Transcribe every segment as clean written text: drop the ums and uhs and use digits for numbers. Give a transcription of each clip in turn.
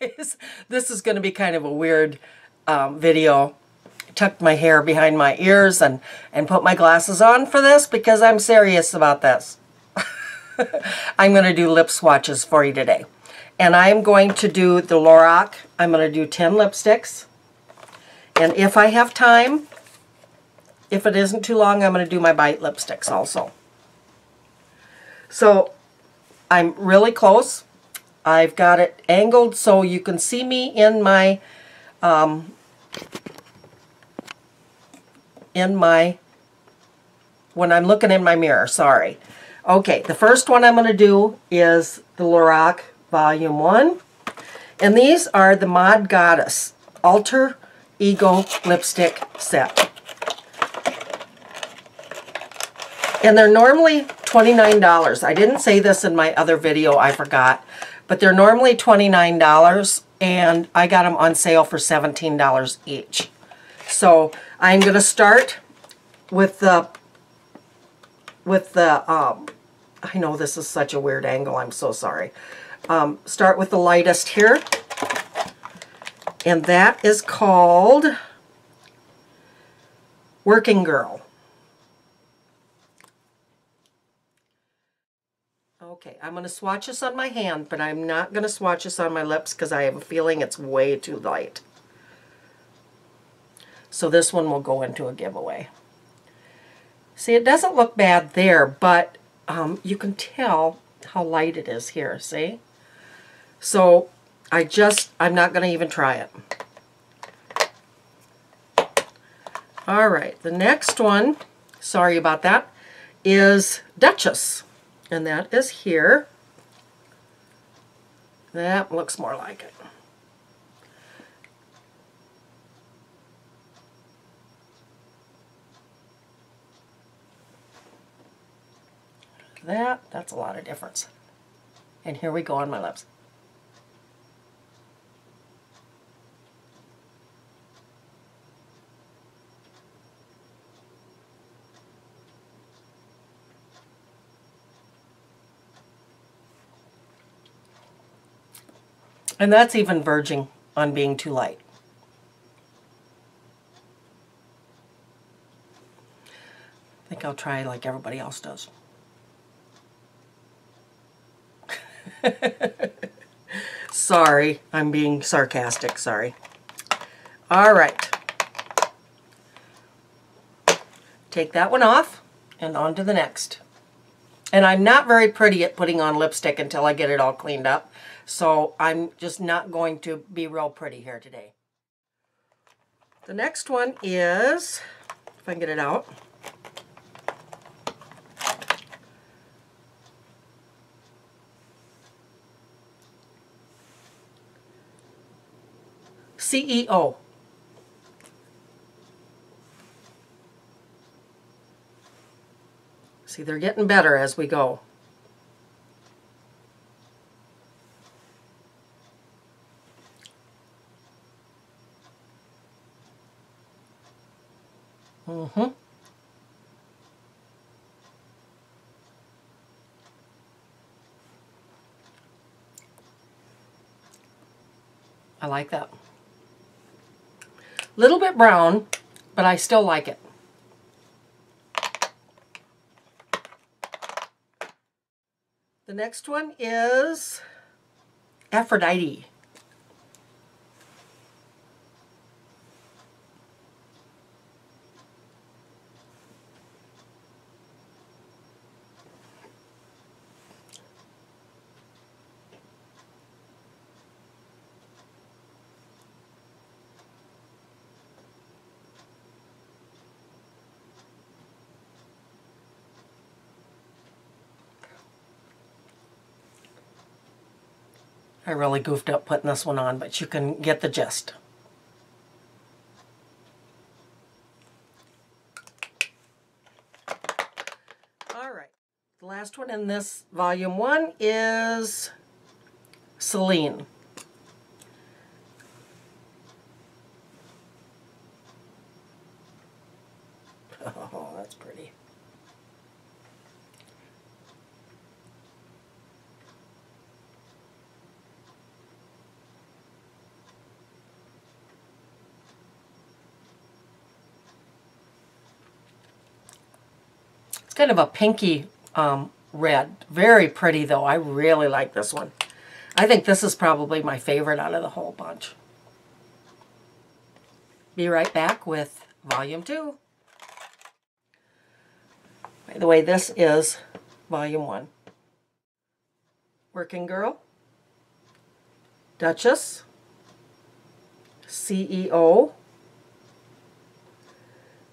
guys, this is going to be kind of a weird video. Tucked my hair behind my ears and put my glasses on for this because I'm serious about this. I'm going to do lip swatches for you today. And I'm going to do the Lorac. I'm going to do 10 lipsticks. And if I have time, if it isn't too long, I'm going to do my Bite lipsticks also. So I'm really close. I've got it angled so you can see me when I'm looking in my mirror, sorry. Okay, the first one I'm going to do is the Lorac Volume 1. And these are the Mod Goddess Alter Ego Lipstick Set. And they're normally $29. I didn't say this in my other video, I forgot. But they're normally $29, and I got them on sale for $17 each. So I'm going to start with the I know this is such a weird angle, I'm so sorry. Start with the lightest here, and that is called Working Girl. Okay, I'm going to swatch this on my hand, but I'm not going to swatch this on my lips because I have a feeling it's way too light. So this one will go into a giveaway. See, it doesn't look bad there, but you can tell how light it is here, see? So I'm not going to even try it. All right, the next one, sorry about that, is Duchess. And that is here. That looks more like it. That's a lot of difference. And here we go on my lips. And that's even verging on being too light. I think I'll try like everybody else does. Sorry, I'm being sarcastic, sorry. All right. Take that one off and on to the next. And I'm not very pretty at putting on lipstick until I get it all cleaned up. So I'm just not going to be real pretty here today. The next one is, if I can get it out, CEO. See, they're getting better as we go. I like that. Little bit brown, but I still like it. The next one is Aphrodite. I really goofed up putting this one on, but you can get the gist. All right. The last one in this volume one is Celine. Oh, that's pretty. kind of a pinky red. Very pretty though. I really like this one. I think this is probably my favorite out of the whole bunch. Be right back with volume 2. By the way, this is volume 1. Working Girl, Duchess, CEO,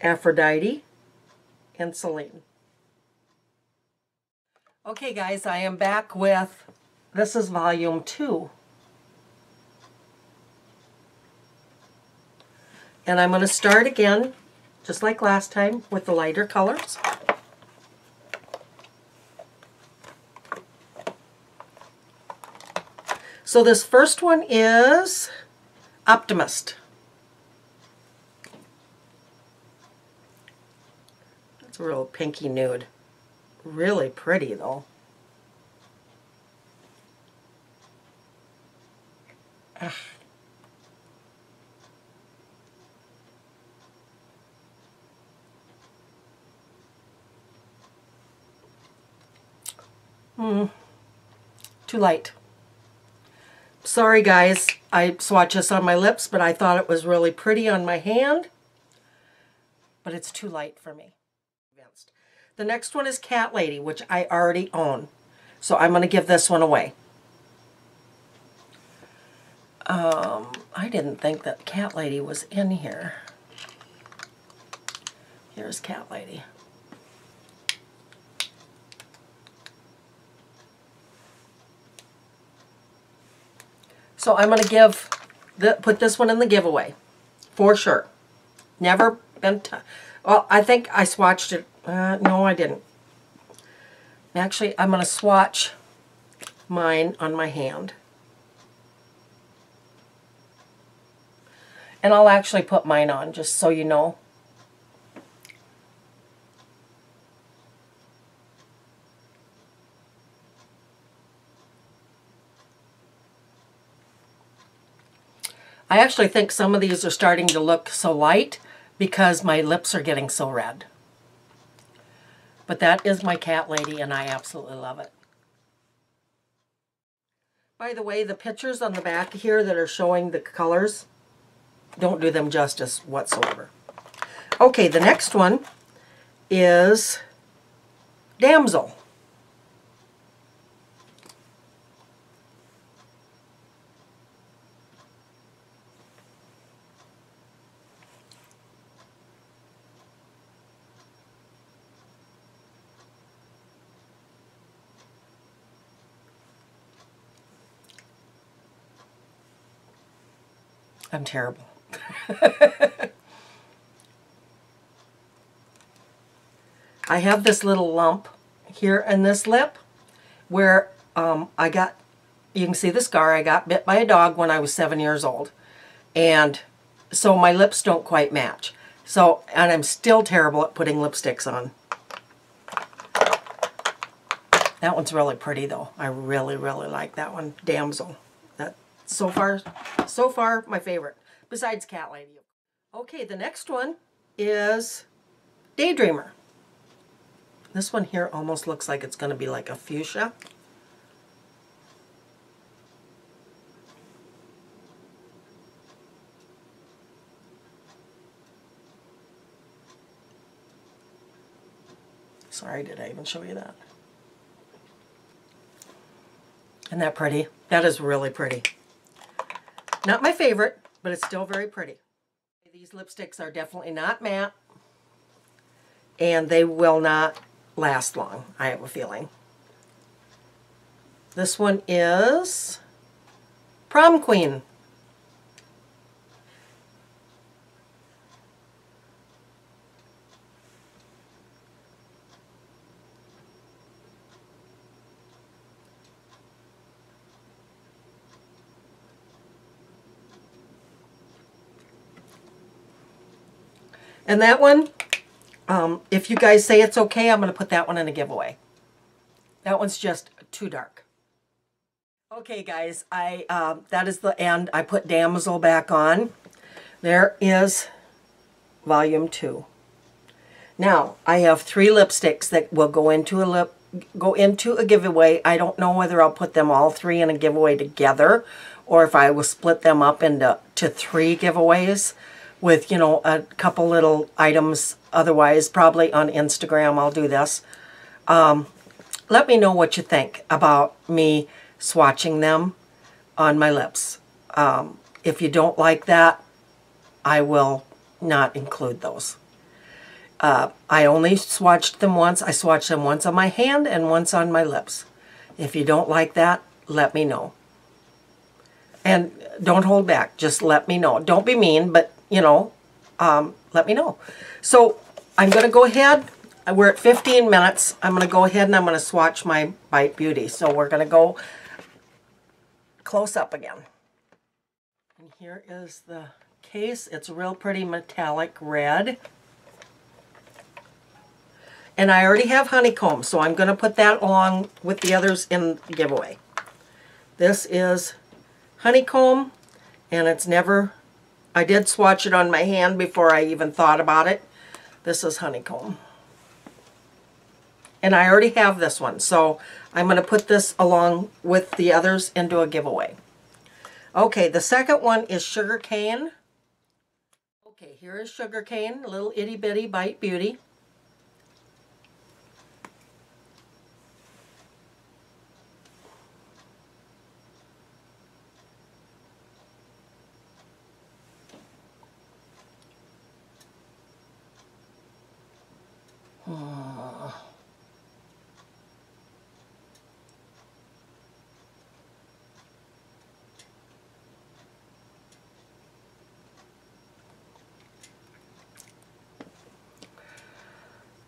Aphrodite, and Selene. Okay guys, I am back with, this is volume 2. And I'm going to start again, just like last time, with the lighter colors. So this first one is Optimist. That's a real pinky nude. Really pretty though. Ugh. Too light. Sorry guys, I swatched this on my lips, but I thought it was really pretty on my hand, but it's too light for me. The next one is Cat Lady, which I already own, so I'm going to give this one away. I didn't think that Cat Lady was in here. Here's Cat Lady. So I'm going to put this one in the giveaway, for sure. Never been, well, I think I swatched it, no I didn't. Actually, I'm going to swatch mine on my hand. And I'll actually put mine on, just so you know. I actually think some of these are starting to look so light because my lips are getting so red. But that is my Cat Lady and I absolutely love it. By the way, the pictures on the back here that are showing the colors don't do them justice whatsoever. Okay, the next one is Damsel. I'm terrible. I have this little lump here in this lip where I got, you can see the scar, I got bit by a dog when I was 7 years old. And so my lips don't quite match. So, and I'm still terrible at putting lipsticks on. That one's really pretty though. I really, really like that one, Damsel. So far, my favorite, besides Cat Lady. Okay, the next one is Daydreamer. This one here almost looks like it's going to be like a fuchsia. Sorry, did I even show you that? Isn't that pretty? That is really pretty. Not my favorite, but it's still very pretty. These lipsticks are definitely not matte, and they will not last long, I have a feeling. This one is Prom Queen. And that one, if you guys say it's okay, I'm going to put that one in a giveaway. That one's just too dark. Okay, guys, that is the end. I put Damsel back on. There is volume 2. Now, I have 3 lipsticks that will go into a giveaway. I don't know whether I'll put them all 3 in a giveaway together or if I will split them up into 3 giveaways with, you know, a couple little items. Otherwise, probably on Instagram I'll do this. Let me know what you think about me swatching them on my lips. If you don't like that, I will not include those. I only swatched them once. I swatched them once on my hand and once on my lips. If you don't like that, let me know. And don't hold back. Just let me know. Don't be mean, but, you know, let me know. So I'm going to go ahead. We're at 15 minutes. I'm going to go ahead and I'm going to swatch my Bite Beauty. So we're going to go close up again. And here is the case. It's a real pretty metallic red. And I already have honeycomb, so I'm going to put that along with the others in the giveaway. This is honeycomb, and it's never... I did swatch it on my hand before I even thought about it. This is honeycomb. And I already have this one, so I'm going to put this along with the others into a giveaway. Okay, the second one is sugar cane. Okay, here is sugar cane, little itty bitty Bite Beauty.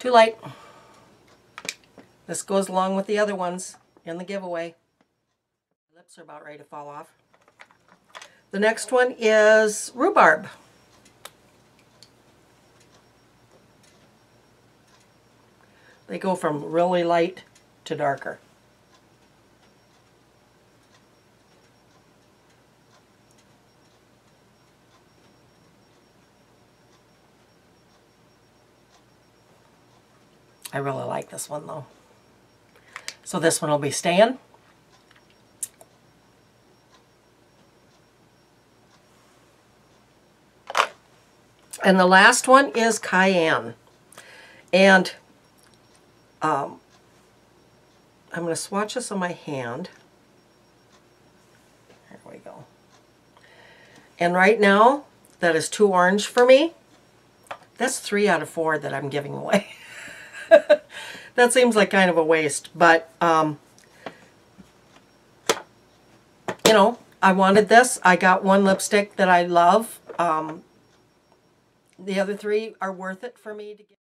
Too light. This goes along with the other ones in the giveaway. My lips are about ready to fall off. The next one is rhubarb. They go from really light to darker. I really like this one though. So this one will be staying. And the last one is cayenne. And I'm going to swatch this on my hand. There we go. And right now, that is too orange for me. That's 3 out of 4 that I'm giving away. That seems like kind of a waste, but, you know, I wanted this. I got one lipstick that I love. The other 3 are worth it for me to get.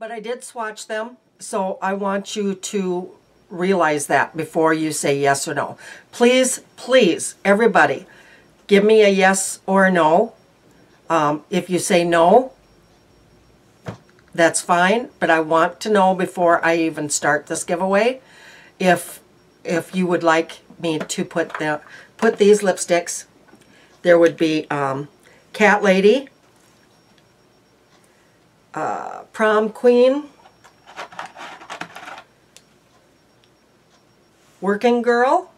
But I did swatch them, so I want you to realize that before you say yes or no. Please, please, everybody, give me a yes or a no. If you say no, that's fine, but I want to know before I even start this giveaway if you would like me to put these lipsticks. There would be Cat Lady, Prom Queen, Working Girl,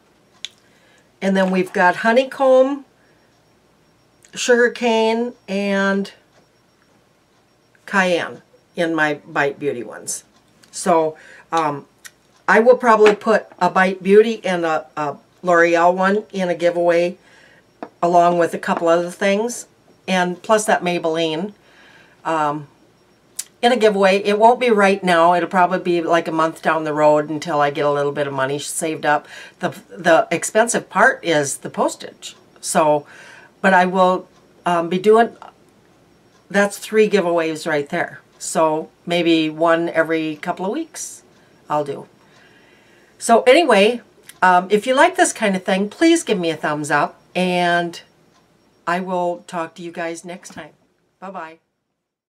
and then we've got honeycomb, sugarcane, and cayenne in my Bite Beauty ones. So I will probably put a Bite Beauty and a L'Oreal one in a giveaway along with a couple other things, and plus that Maybelline in a giveaway. It won't be right now. It'll probably be like a month down the road until I get a little bit of money saved up. The expensive part is the postage. So, but I will be doing, that's 3 giveaways right there. So maybe one every couple of weeks I'll do. So anyway, if you like this kind of thing, please give me a thumbs up, and I will talk to you guys next time. Bye-bye.